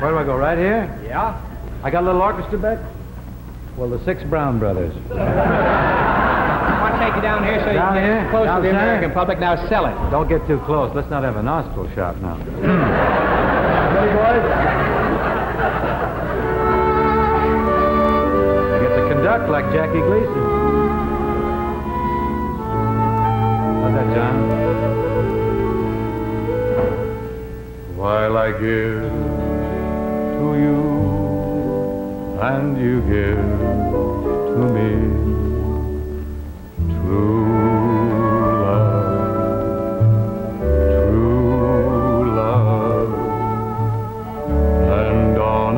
Where do I go? Right here? Yeah. I got a little orchestra back? Well, the Six Brown Brothers. I'll take you down here so you can get close to the American public. Now sell it. Don't get too close. Let's not have a nostril shot now. Ready, boys? I get to conduct like Jackie Gleason. How's that, John? While I give to you, and you give to me true love, true love, and on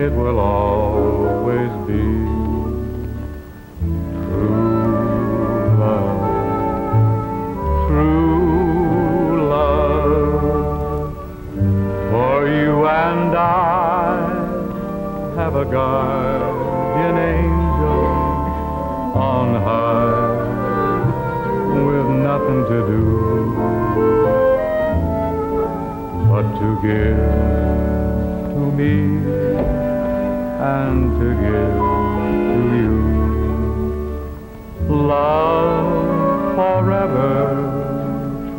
it will always be true love, true. And I have a guardian angel on high with nothing to do but to give to me and to give to you love forever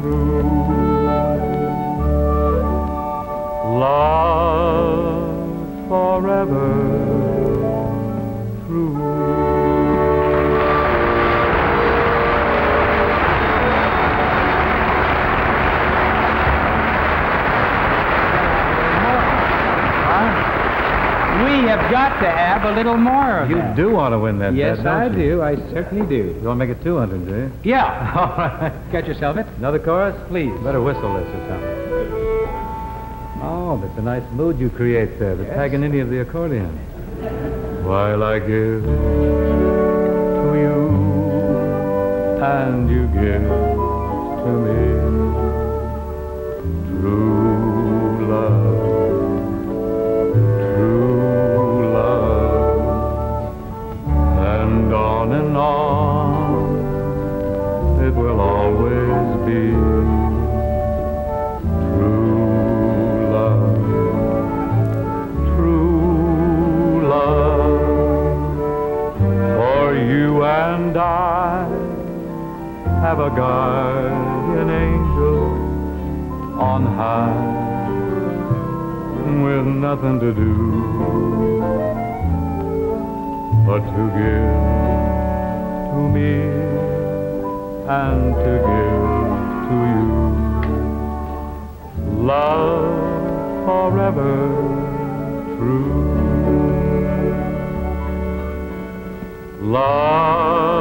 true. Love forever true. We have got to have a little more of that. You do want to win that bet, don't you? Yes, I do. I certainly do. You want to make it 200, do you? Yeah. All right. Got yourself it. Another chorus? Please. Better whistle this or something. Oh, that's a nice mood you create there, the Paganini of the accordion. While I give to you, and you give to me, true love, and on, it will always be. And I have a guardian angel on high with nothing to do but to give to me and to give to you love forever true. Love